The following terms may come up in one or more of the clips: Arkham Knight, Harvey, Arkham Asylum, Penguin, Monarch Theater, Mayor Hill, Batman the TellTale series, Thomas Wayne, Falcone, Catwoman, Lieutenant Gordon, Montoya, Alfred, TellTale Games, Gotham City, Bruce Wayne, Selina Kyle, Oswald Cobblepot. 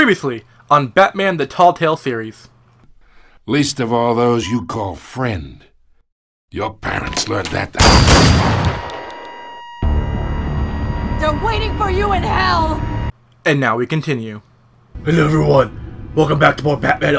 Previously on Batman the TellTale series. Least of all those you call friend. Your parents learned that. They're waiting for you in hell! And now we continue. Hello everyone, welcome back to more Batman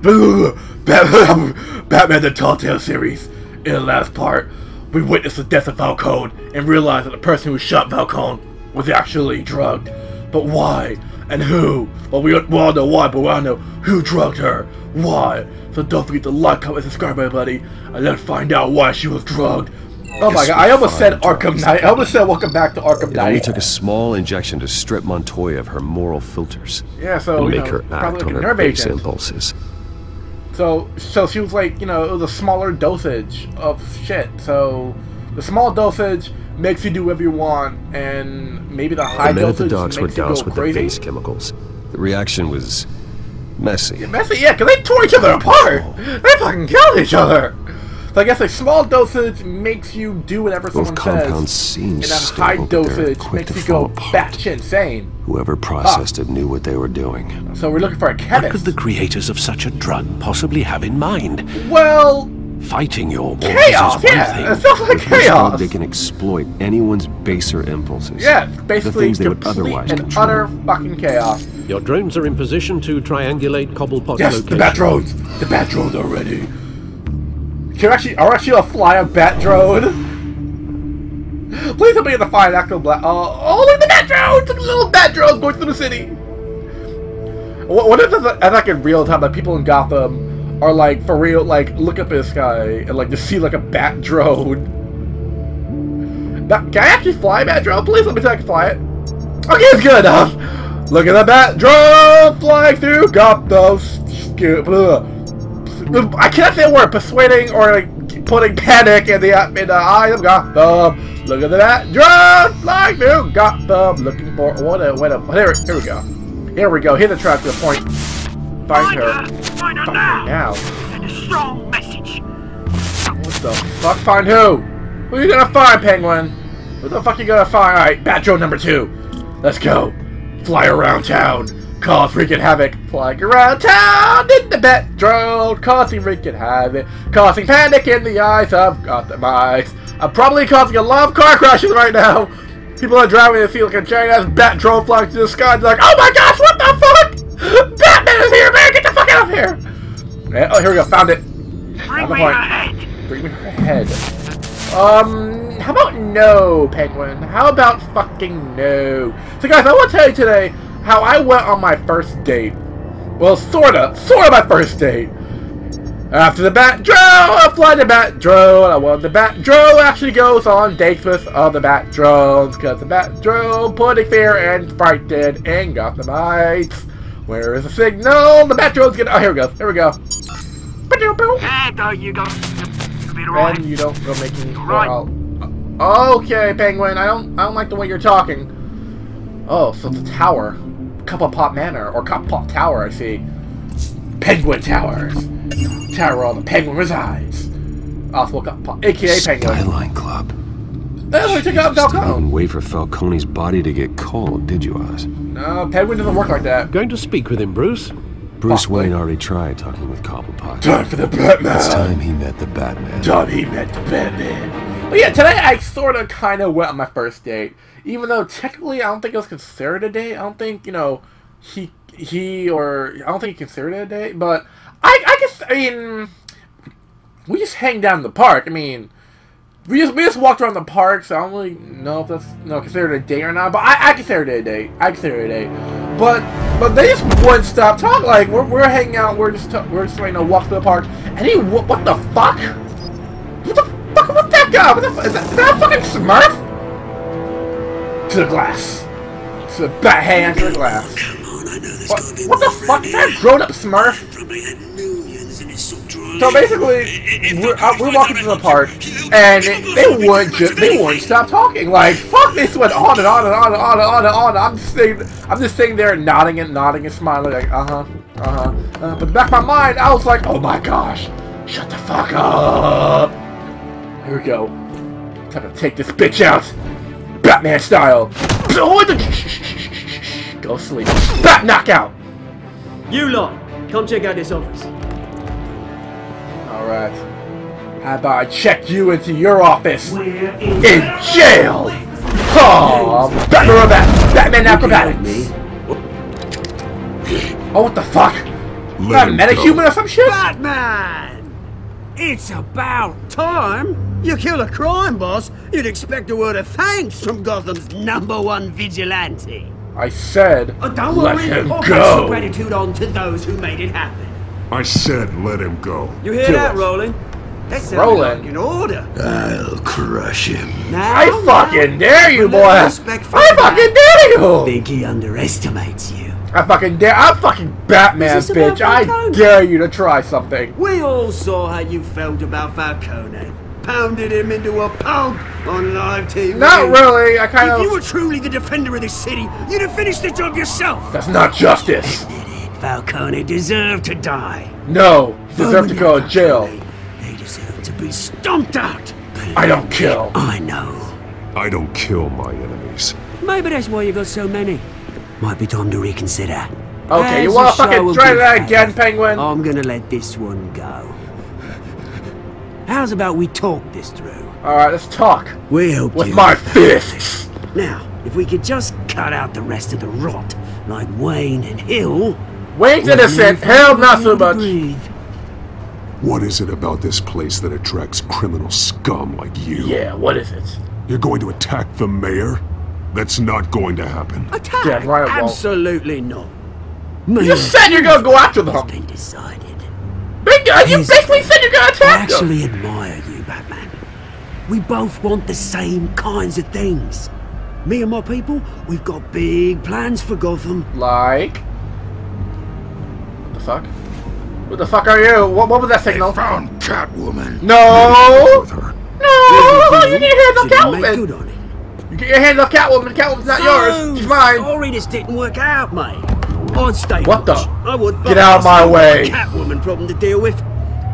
Batman the TellTale series. In the last part, we witnessed the death of Falcone and realized that the person who shot Falcone was actually drugged. But why? And who? Well, we all know why, but we all know who drugged her. Why? So don't forget to like, comment, subscribe, everybody, and then find out why she was drugged. Oh my god, I almost said Arkham Knight. I almost said welcome back to Arkham Knight. It only took a small injection to strip Montoya of her moral filters. Yeah, so, and make her act on her base impulses. So she was like, you know, it was a smaller dosage of shit. So the small dosage makes you do whatever you want, and maybe the high dosage the dogs makes were you go with crazy. The base chemicals. The reaction was messy. Yeah, messy, yeah, because they tore each other apart. Oh. They fucking killed each other. So I guess a small dosage makes you do whatever someone says, and a high dosage makes you go batshit insane. Whoever processed it knew what they were doing. So we're looking for a chemist. What could the creators of such a drug possibly have in mind? Well, fighting your chaos, yeah, it sounds like chaos. They can exploit anyone's baser impulses. Yeah, basically the complete and control. Utter fucking chaos. Your drones are in position to triangulate Cobblepot's location. Yes, the bat drones are ready. Can actually, are actually a flyer bat drone? Please help me get the fire actual black. Oh, look at the bat drones! Look at the little bat drones going through the city. What if that's like in real time, like people in Gotham are like for real, like look up this guy and like just see like a bat drone. That, can I actually fly a bat drone? Please let me try to fly it. Okay, it's good enough. Look at the bat drone flying through Gotham. I can't say a word. Persuading or like putting panic in the eye of Gotham. Look at the bat drone flying through Gotham. Looking for what? Here we go. Here we go. Hit the track to the point. Find her. Find her now. Send a strong message. What the fuck? Find who? Who are you gonna find, Penguin? What the fuck are you gonna find? Alright, bat drone number 2. Let's go. Fly around town. Cause freaking havoc. Flying around town in the bat drone. Causing freaking havoc. Causing panic in the eyes of Gotham eyes. I'm probably causing a lot of car crashes right now. People are driving and see like a giant ass bat drone flying through the sky. They're like, oh my gosh, what the fuck? Batman is here, man! Get the fuck out of here! And, oh, here we go. Found it. Bring me her head. Bring me her head. How about no, Penguin? How about fucking no? So, guys, I want to tell you today how I went on my first date. Well, sorta my first date. After the bat drone, I fly the bat drone. I want the bat drone actually goes on dates with other bat drones because the bat drone putting fear and frightened and got the mites. Where is the signal? The bat drone's gonna. Oh, here we go. Here we go. You go. Right. And you don't go making. Right. Okay, Penguin. I don't like the way you're talking. Oh, so it's a tower, Cobblepot Manor or Cobblepot Tower. I see. Penguin Towers. Tower where all the penguin resides. Oswald Cobblepot, aka Penguin. Skyline Club. That's where we took out Falcone. You didn't wait for Falcone's body to get cold, did you, Oz? No, Penguin doesn't work like that. Going to speak with him, Bruce. Bruce Wayne already tried talking with Cobblepot. Time for the Batman. It's time he met the Batman. Time he met the Batman. But yeah, today I sorta kinda went on my first date. Even though technically I don't think it was considered a date. I don't think, you know, I don't think he considered it a date, but I guess, I mean, we just hang down in the park. I mean, we just walked around the park, so I don't really know if that's considered a date or not. But I consider it a date. I consider it a date. But they just wouldn't stop talking. Like we're hanging out. We're just trying to walk to the park. And he what the fuck? What the fuck? What's that guy? What the fuck? Is that a fucking Smurf? To the glass. To the bat hand to the glass. What the fuck? Is that a grown up Smurf? So basically, we're walking to the park, and they wouldn't stop talking. Like fuck, they went on and on and on and on and on and on. I'm just sitting there nodding and smiling, like But in the back of my mind, I was like, oh my gosh, shut the fuck up. Here we go. Time to take this bitch out, Batman style. Go sleep. Bat knockout. You lot, come check out this office. Alright. How about I check you into your office? We're in jail! Oh, Batman acrobatics! Oh, what the fuck? Is that a metahuman or some shit? Batman! It's about time! You kill a crime boss, you'd expect a word of thanks from Gotham's #1 vigilante. I said, don't worry, let him go! Gratitude on to those who made it happen. I said, let him go. You hear that, Roland? That's Roland, in order. I'll crush him. Now, I fucking dare you, boy! I fucking dare you! Think he underestimates you? I fucking dare! I'm fucking Batman, bitch! I dare you to try something. We all saw how you felt about Falcone. Pounded him into a pulp on live TV. Not really. I kind of. If you were truly the defender of this city, you'd have finished the job yourself. That's not justice. Falcone deserved to die. No, he deserved to go to jail. They deserve to be stomped out. But I don't kill. I know. I don't kill my enemies. Maybe that's why you got so many. Might be time to reconsider. Okay, you wanna fucking try that again, Penguin? I'm gonna let this one go. How's about we talk this through? Alright, let's talk. We'll do with my fists. Now, if we could just cut out the rest of the rot, like Wayne and Hill. Wayne's innocent, Hill not so much. What is it about this place that attracts criminal scum like you? Yeah, what is it? You're going to attack the mayor? That's not going to happen. Attack? Yeah, right, absolutely not. You said you're gonna go after them. It's been decided. You basically said you're gonna attack them. I actually admire you, Batman. We both want the same kinds of things. Me and my people, we've got big plans for Gotham. Like? What the fuck? What the fuck are you? What was that signal? They found Catwoman. No! No! You can't handle Catwoman! You can't handle Catwoman. Catwoman's not yours. She's mine. Sorry this didn't work out, mate. I'd stay what much. The? I would get out of my way. Catwoman problem to deal with.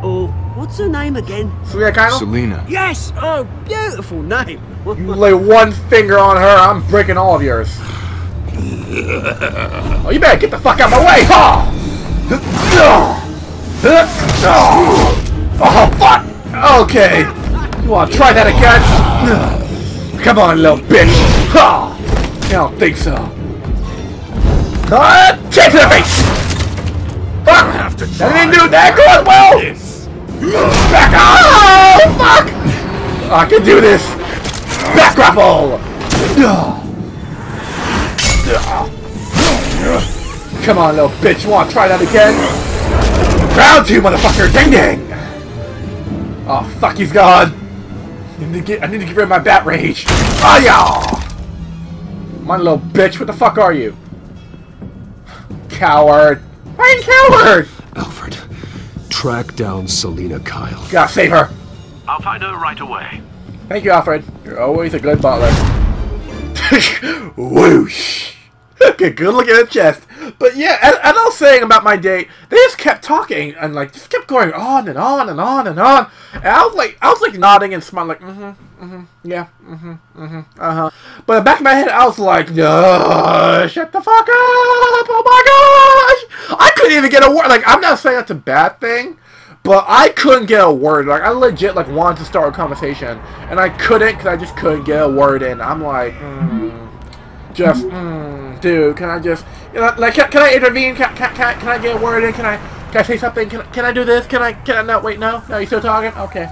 Oh, what's her name again? Selina Kyle? Selina. Yes. Oh, beautiful name. You lay one finger on her, I'm breaking all of yours. Oh, you better get the fuck out of my way. Oh, fuck. Okay. You want to try that again? Come on, little bitch. I don't think so. Take to the face! Fuck! That didn't do that good, well! Back off! Oh, fuck! I can do this! Back grapple! Come on, little bitch, you wanna try that again? Round two, motherfucker! Ding ding! Oh, fuck, he's gone! I need to get rid of my bat rage! Oh, yeah! My little bitch, what the fuck are you? Coward! I'm coward! Alfred, track down Selina Kyle. Gotta save her. I'll find her right away. Thank you, Alfred. You're always a good butler. Whoosh! Good look at the chest. But yeah, as I was saying about my date, they just kept talking and like just kept going on and on and on and on. And I was like nodding and smiling, like yeah, But in the back of my head, I was like, no, shut the fuck up! Oh my gosh! I couldn't even get a word. Like, I'm not saying that's a bad thing, but I couldn't get a word. Like, I legit like wanted to start a conversation, and I couldn't because I just couldn't get a word in. I'm like, dude, can I just, you know, like, can I intervene? Can I get a word in? Can I say something? Can I do this? Can I no? Wait, no. No, you still talking? Okay.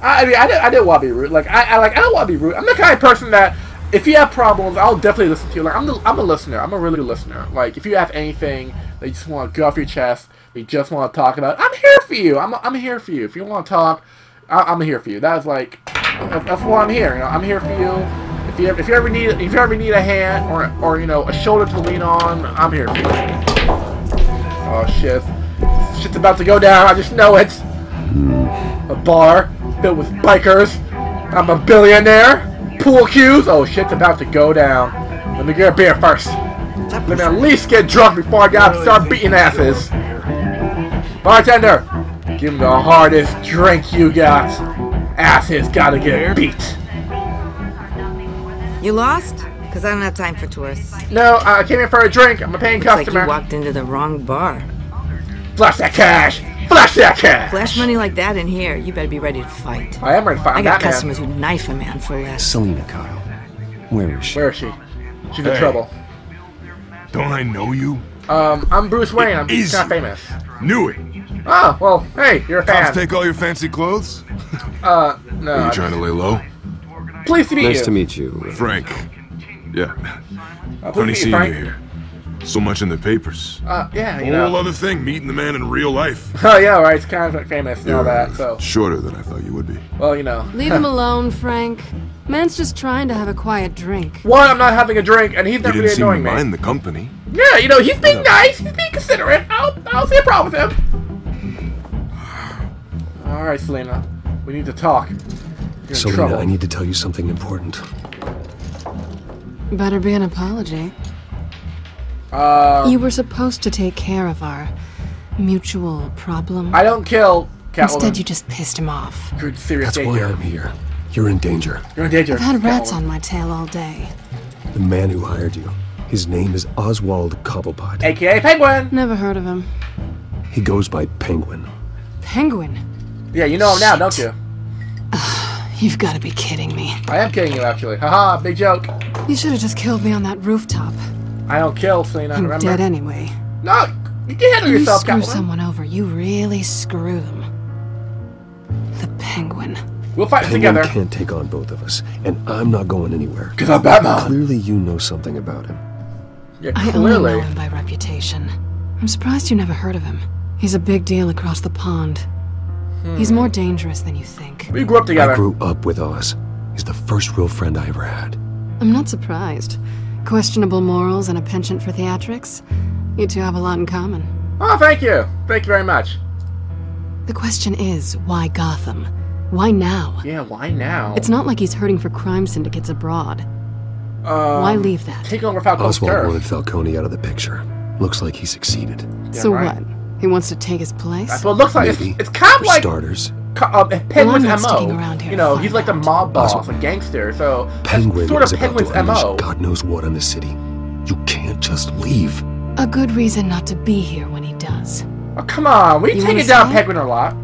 I mean, I didn't want to be rude. Like, I don't want to be rude. I'm the kind of person that if you have problems, I'll definitely listen to you. Like, I'm a listener. I'm a really good listener. Like, if you have anything that you just want to go off your chest, you just want to talk about, I'm here for you. I'm here for you. If you want to talk, I'm here for you. That's like, that's why I'm here. You know, I'm here for you. If you ever need a hand or you know, a shoulder to lean on, I'm here for you. Oh shit, shit's about to go down. I just know it. A bar filled with bikers. I'm a billionaire. Pool cues. Oh shit's about to go down. Let me get a beer first. Let me at least get drunk before I gotta start beating asses. Bartender, give him the hardest drink you got. Asses gotta get beat. You lost? because I don't have time for tourists. No, I came in for a drink. I'm a paying customer. Like you walked into the wrong bar. Flash that cash! Flash that cash! Flash money like that in here, you better be ready to fight. I am ready to fight. I got customers who knife a man for less. Selina Kyle. Where is she? Where is she? She's in trouble. Don't I know you? I'm Bruce Wayne. I'm not famous. Knew it. Oh, well, hey, you're a fan. Cops take all your fancy clothes? No. Are you trying to lay low? Pleased to meet you. Nice to meet you. Frank. Yeah. Funny seeing you here. So much in the papers. Yeah, you know. Whole other thing, meeting the man in real life. Oh, yeah, right. It's kind of famous and all that, so. Shorter than I thought you would be. Well, you know. Leave him alone, Frank. Man's just trying to have a quiet drink. One, I'm not having a drink, and he's not really annoying me. You didn't seem to mind the company. Yeah, you know, he's being nice. He's being considerate. I don't see a problem with him. All right, Selina. We need to talk. Selina, I need to tell you something important. Better be an apology. You were supposed to take care of our mutual problem. I don't kill Catwoman. Instead, you just pissed him off. Good, serious danger. That's why I'm here. You're in danger. You're in danger. I've had rats on my tail all day. The man who hired you, his name is Oswald Cobblepot. AKA Penguin. Never heard of him. He goes by Penguin. Penguin? Yeah, you know him now, don't you? You've got to be kidding me. I am kidding you, actually. Haha, big joke. You should have just killed me on that rooftop. I don't kill, Selina. I'm dead anyway. No, you can handle yourself, Catwoman. You screw someone over, you really screw them. The Penguin. We'll fight together. Penguin can't take on both of us, and I'm not going anywhere. Because I'm Batman. Clearly, you know something about him. Yeah, clearly. I only know him by reputation. I'm surprised you never heard of him. He's a big deal across the pond. He's more dangerous than you think. We grew up together. I grew up with Oz. He's the first real friend I ever had. I'm not surprised. Questionable morals and a penchant for theatrics. You two have a lot in common. Oh, thank you. Thank you very much. The question is, why Gotham? Why now? Yeah, why now? It's not like he's hurting for crime syndicates abroad. Why leave that? Take over Falcone's turf. Oswald wanted Falcone out of the picture. Looks like he succeeded. Yeah, so what? He wants to take his place? That's what it looks like. It's kind of like... starters. Penguin's M.O. You know, he's like a mob boss, a gangster, so that's sort of Penguin's M.O. God knows what on the city. You can't just leave. A good reason not to be here when he does. Oh, come on. We take it down Penguin a lot.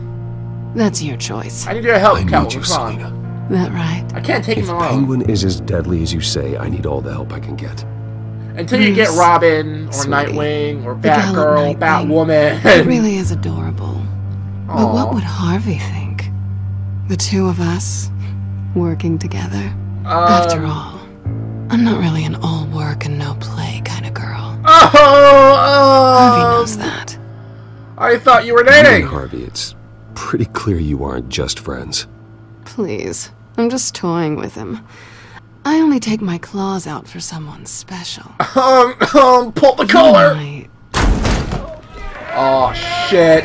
That's your choice. I need your help, Catwoman. Selina. That right? I can't take him alone. If Penguin is as deadly as you say, I need all the help I can get. Until you get Robin, or Nightwing, or Batgirl, Batwoman. It really is adorable. But what would Harvey think? The two of us working together? After all, I'm not really an all work and no play kind of girl. Harvey knows that. I thought you were dating. Harvey, it's pretty clear you aren't just friends. Please, I'm just toying with him. I only take my claws out for someone special. Pull the collar! Oh, shit.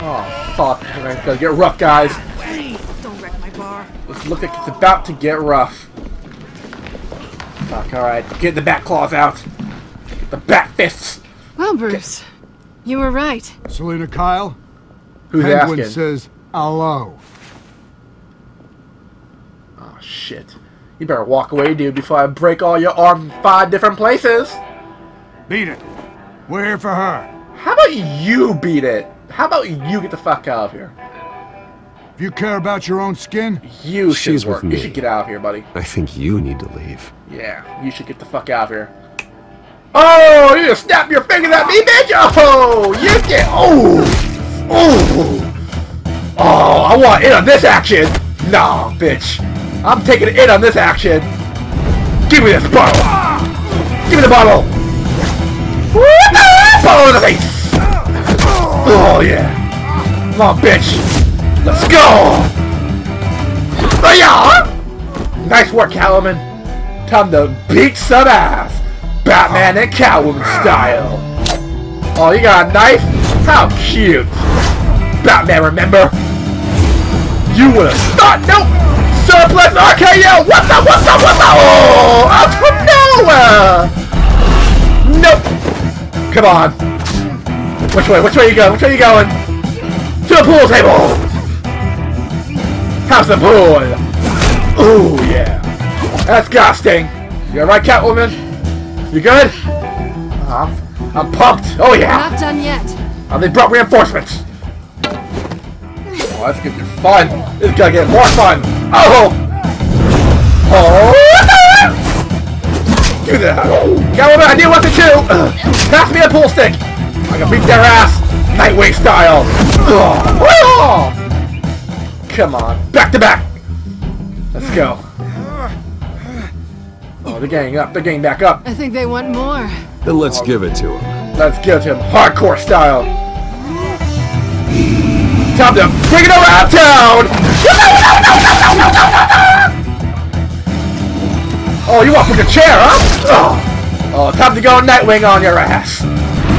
Oh, fuck. It's gonna get rough, guys. Please don't wreck my bar. Let's look like it's about to get rough. Fuck, alright. Get the bat claws out. Get the bat fists. Well, Bruce, you were right. Selina Kyle? Who's Penguin asking? Says, hello. Oh, shit. You better walk away, dude, before I break all your arm in 5 different places. Beat it. We're here for her. How about you beat it? How about you get the fuck out of here? If you care about your own skin, you should work. You should get out of here, buddy. I think you need to leave. Yeah, you should get the fuck out of here. Oh, you just snap your fingers at me, bitch! Oh, you get. Oh, oh, oh! I want in on this action. Nah, bitch. I'm taking it in on this action. Give me this bottle. Give me the bottle. Bottle in the face. Oh yeah! Come on, bitch! Let's go! Nice work, Catwoman! Time to beat some ass! Batman and Catwoman style! Oh, you got a knife? How cute! Batman, remember? You would've thought! Nope! Surplus RKO! What's up, what's up, what's up? Oh! Out from nowhere! Nope! Come on! Which way you go? Which way you going? To the pool table! Have some pool! Ooh, yeah. That's disgusting. You alright, Catwoman? You good? I'm pumped. Oh yeah. Not done yet. And they brought reinforcements. Oh, that's gonna be fun. This is gonna get more fun. Oh. Oh. Do that. Catwoman, I need a weapon too. Pass me a pool stick. I can beat their ass, Nightwing style. Come on, back to back. Let's go. Oh, they're getting up. They're getting back up. I think they want more. Then let's give it to him. Let's give it to him. Hardcore style. Time to bring it around town! Oh, you up with your chair, huh? Oh, time to go Nightwing on your ass.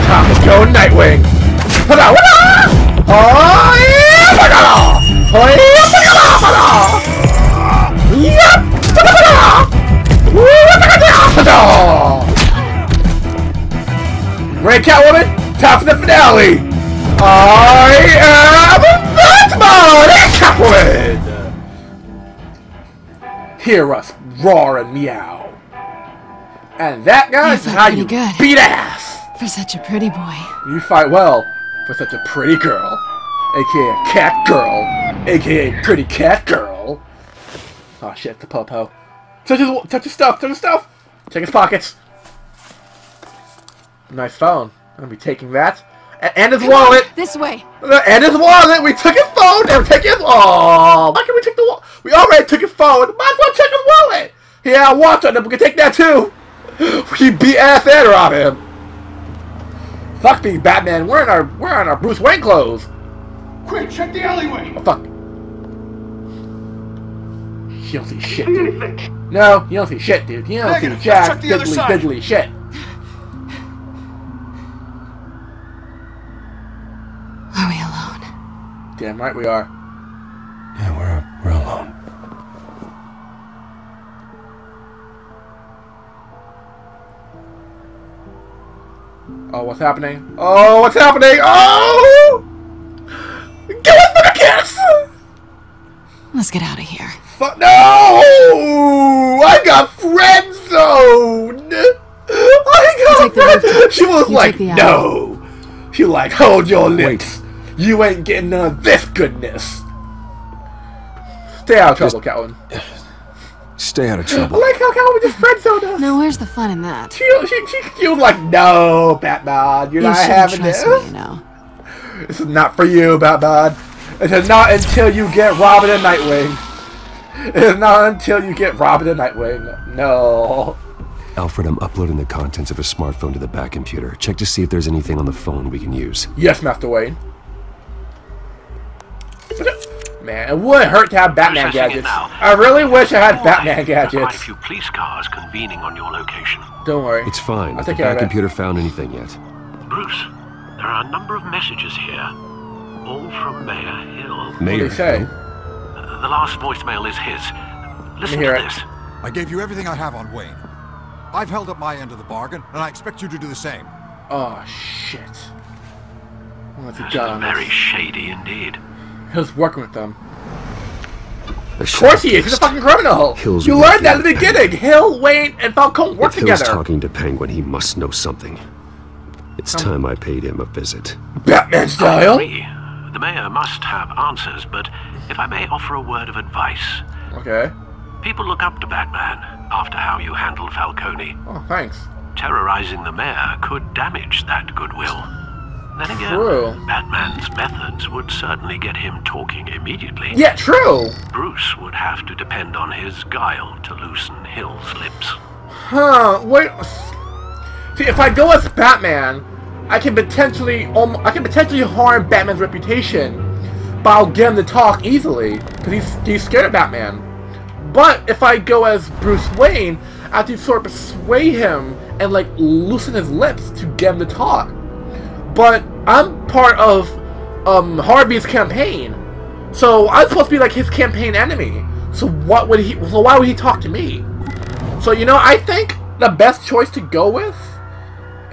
Time to go Nightwing. Ready, Catwoman? Time for the finale! I am Batman! Catwoman! Hear us roar and meow. And that, guys, is how you beat ass! For such a pretty boy. You fight well for such a pretty girl. AKA Cat Girl. AKA Pretty Cat Girl. Oh shit, the po-po. Touch his stuff, touch his stuff! Check his pockets. Nice phone. I'm gonna be taking that. And his wallet! This way! And his wallet! We took his phone and we're taking his... Oh, why can't we take the wallet? We already took his phone! Might as well check his wallet! Yeah, watch on him. We can take that too! We beat ass and rob him! Fuck me, Batman. We're in our Bruce Wayne clothes! Quick, check the alleyway! Oh, fuck. You don't see shit, dude. No, you don't see shit, dude. You don't see jack diddly shit. Damn right we are. Yeah, we're alone. Oh, what's happening? Oh, what's happening? Oh! Give us a kiss! Let's get out of here. Fuck no! I got friend zoned. I got friend. She was like, no. She was like, hold your lips. Wait. You ain't getting none of this goodness. Stay out of trouble, Catwoman. Stay out of trouble. I like how Catwoman just friend-zoned us. Now where's the fun in that? She was like, no, Batman, you're not having this. Me, you know. This is not for you, Batman. It is not until you get Robin and Nightwing. It is not until you get Robin and Nightwing. No. Alfred, I'm uploading the contents of his smartphone to the back computer. Check to see if there's anything on the phone we can use. Yes, Master Wayne. Man, it would hurt to have Batman gadgets. I really wish I had Batman gadgets. Quite a few police cars convening on your location. Don't worry. It's fine. I think I haven't found anything yet. Bruce, there are a number of messages here. All from Mayor Hill. Mayor Hill? The last voicemail is his. Listen to this. I gave you everything I have on Wayne. I've held up my end of the bargain, and I expect you to do the same. Oh, shit. That's very shady indeed. Hill's working with them. Of course he is. He's a fucking criminal. You learned that at the beginning. Hill, Wayne, and Falcone work together. If Hill's talking to Penguin, he must know something. It's time I paid him a visit. Batman style. The mayor must have answers, but if I may offer a word of advice. Okay. People look up to Batman after how you handled Falcone. Oh, thanks. Terrorizing the mayor could damage that goodwill. Then again, Batman's methods would certainly get him talking immediately. Yeah, true! Bruce would have to depend on his guile to loosen Hill's lips. Huh, wait... See, if I go as Batman, I can potentially harm Batman's reputation, but I'll get him to talk easily, because he's scared of Batman. But if I go as Bruce Wayne, I have to sort of persuade him and, like, loosen his lips to get him to talk. But I'm part of Harvey's campaign, so I'm supposed to be like his campaign enemy. So why would he talk to me? So you know, I think the best choice to go with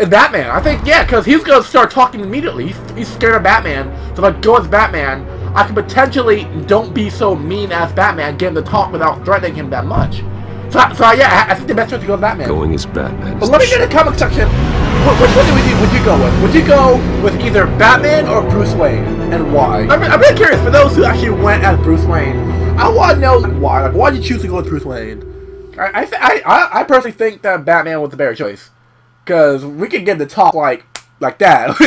is Batman. I think because he's gonna start talking immediately. He's scared of Batman, so if I go as Batman, I can potentially don't be so mean as Batman, get him to talk without threatening him that much. So yeah, I think the best way to go with Batman. Going as Batman. But let me get a comic section. Which one would you go with? Would you go with either Batman or Bruce Wayne, and why? I'm really curious for those who actually went as Bruce Wayne. I want to know why. Like, why did you choose to go with Bruce Wayne? I personally think that Batman was the better choice, because we could get the top like that.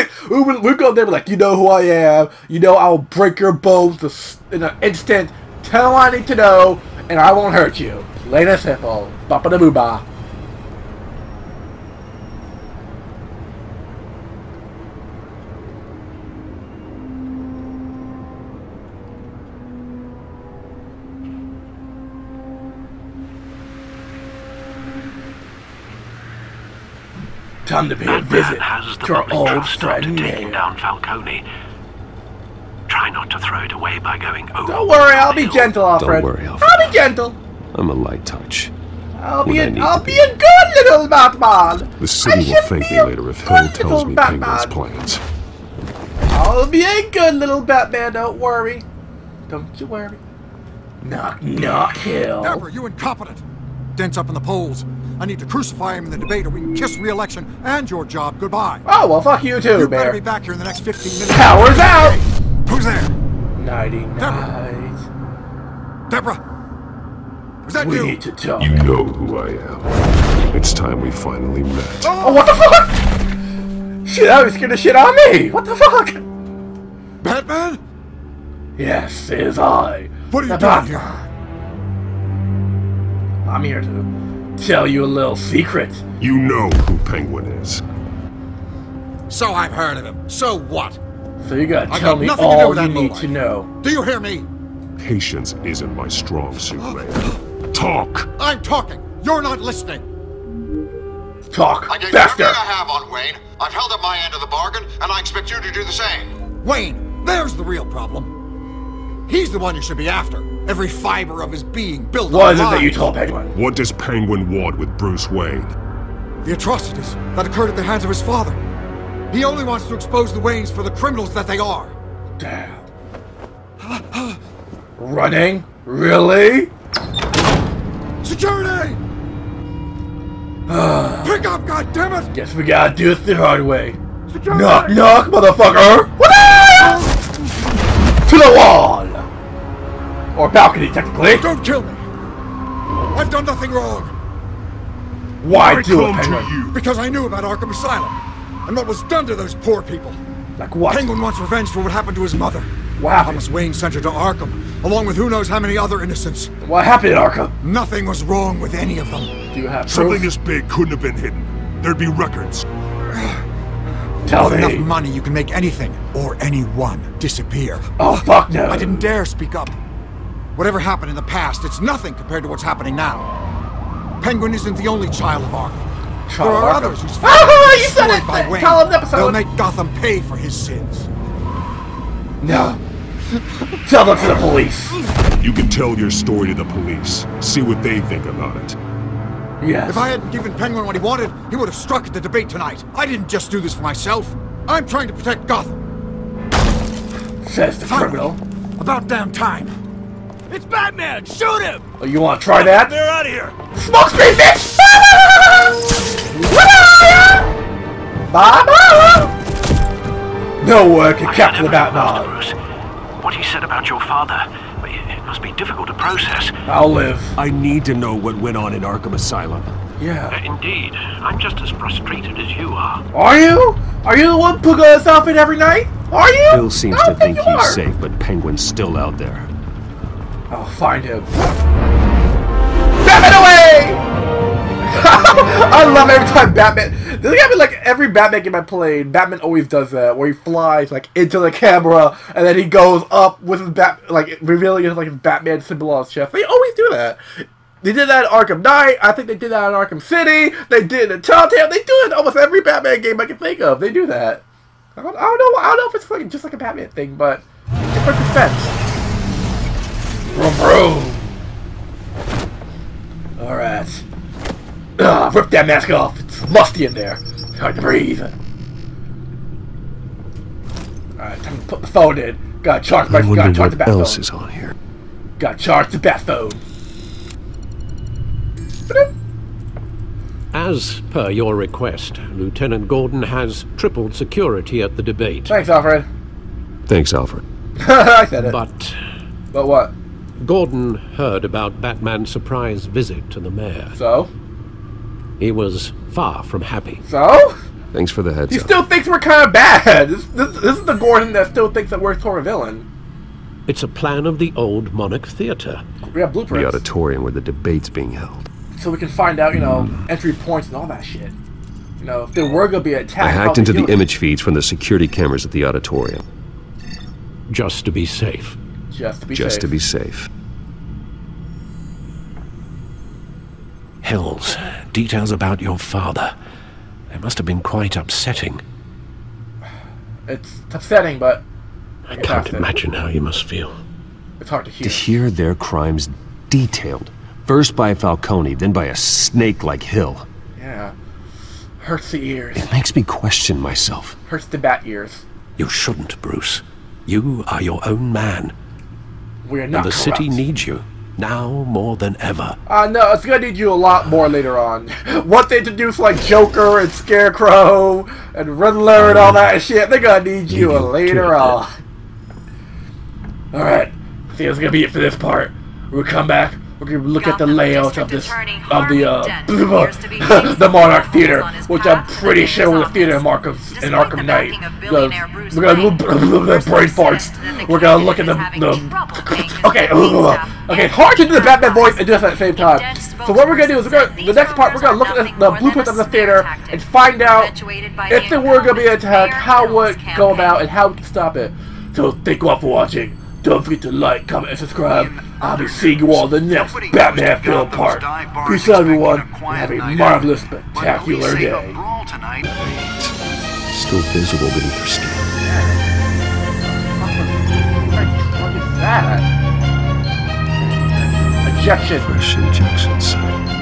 we go there like, you know who I am. You know I'll break your bones in an instant. Tell I need to know, and I won't hurt you. Plain and simple. Bapa da booba. Time to pay a visit to our old friend taking down Falcone. Try not to throw it away by going over. Don't worry, I'll be gentle, Alfred. Don't worry, Alfred. I'll be gentle. I'm a light touch. I'll be a good little Batman. The city will thank me later if Hill tells me Penguin's plans. I'll be a good little Batman. Don't worry. Don't you worry. Knock, knock, Hill. Never, you incompetent. Dents up in the polls. I need to crucify him in the debate, or we can kiss re-election and your job goodbye. Oh, well, fuck you too, Mayor. You better be back here in the next 15 minutes. Power's out! Hey, who's there? Nighty-night. Deborah! Is that you? We need to talk. You know who I am. It's time we finally met. Oh, what the fuck? Shit, I was scared of shit on me! What the fuck? Batman? Yes, it is I. What are you doing here? I'm here to tell you a little secret. You know who Penguin is. So I've heard of him. So what? So you gotta tell me all you need to know. Do you hear me? Patience isn't my strong suit, Mayor. Talk. I'm talking. You're not listening. Talk faster. I did everything I have on Wayne. I've held up my end of the bargain, and I expect you to do the same. Wayne, there's the real problem. He's the one you should be after. Every fiber of his being built on lies. What is it that you told Penguin? What does Penguin want with Bruce Wayne? The atrocities that occurred at the hands of his father. He only wants to expose the Waynes for the criminals that they are. Damn. Running? Really? Security! Pick up, goddammit! Guess we gotta do this the hard way. Security! Knock, knock, motherfucker! To the wall! Or balcony, technically. Don't kill me. I've done nothing wrong. Why do it, Penguin? You? Because I knew about Arkham Asylum and what was done to those poor people. Like what? Penguin wants revenge for what happened to his mother. Wow. Thomas Wayne sent her to Arkham, along with who knows how many other innocents. What happened at Arkham? Nothing was wrong with any of them. Do you have proof? Something this big couldn't have been hidden. There'd be records. Tell me. With enough money, you can make anything or anyone disappear. Oh fuck no! I didn't dare speak up. Whatever happened in the past, it's nothing compared to what's happening now. Penguin isn't the only child of Arkham. There are others who's destroyed by Wayne. They'll make Gotham pay for his sins. No. Tell them to the police. You can tell your story to the police. See what they think about it. Yes. If I hadn't given Penguin what he wanted, he would have struck at the debate tonight. I didn't just do this for myself. I'm trying to protect Gotham. Says the criminal. About damn time. It's Batman! Shoot him! Oh, you want to try that? They're out of here! Smoke screen, bitch! No word can capture the Batman. What he said about your father, it must be difficult to process. I'll live. I need to know what went on in Arkham Asylum. Yeah. Indeed. I'm just as frustrated as you are. Are you? Are you the one who goes off in every night? Are you? Bill seems to think he's safe, but Penguin's still out there. I'll find him. Batman away! I love every time Batman. This is gonna be like every Batman game I played. Batman always does that, where he flies like into the camera, and then he goes up with his bat, like revealing his like Batman symbol on his chest. They always do that. They did that in Arkham Knight. I think they did that in Arkham City. They did it in TellTale. They do it in almost every Batman game I can think of. They do that. I don't know. I don't know if it's like just like a Batman thing, but it's for defense. Alright. Rip that mask off. It's musty in there. It's hard to breathe. Alright, time to put the phone in. Gotta charge my phone. Gotta charge the bat phone. As per your request, Lieutenant Gordon has tripled security at the debate. Thanks, Alfred. Thanks, Alfred. I said it. But what? Gordon heard about Batman's surprise visit to the mayor. So? He was far from happy. So? Thanks for the heads up. He still thinks we're kind of bad. This is the Gordon that still thinks that we're sort of villain. It's a plan of the old Monarch Theater. We have blueprints. The auditorium where the debate's being held. So we can find out, you know, entry points and all that shit. You know, if there were going to be an attack... I hacked into the image feeds from the security cameras at the auditorium. Just to be safe. Just to be safe. Hills, details about your father. They must have been quite upsetting. It's upsetting, but... I can't imagine how you must feel. It's hard to hear. To hear their crimes detailed. First by Falcone, then by a snake like Hill. Yeah. Hurts the ears. It makes me question myself. Hurts the bat ears. You shouldn't, Bruce. You are your own man. We're not corrupt. And the city needs you. Now more than ever. No, it's gonna need you a lot more later on. Once they introduce like Joker and Scarecrow and Riddler and all that shit, they're gonna need you later on. Alright, I think that's gonna be it for this part. We'll come back, we're gonna look at the layout of this, the Monarch Theater, which I'm pretty sure was a theater in Arkham Knight. We're gonna look at the brain farts. We're gonna look at the... Okay, it's hard to do the Batman voice and do this at the same time. So what we're gonna do is, the next part, we're gonna look at the blueprints of the theater and find out if there were gonna be an attack, how would it go about, and how we can stop it. So thank you all for watching. Don't forget to like, comment, and subscribe. I'll be seeing you all in the next Batman film part. Peace out, everyone, and have a marvelous, spectacular day. Still visible beneath her skin. What is that? Ejection. Fresh injection, son.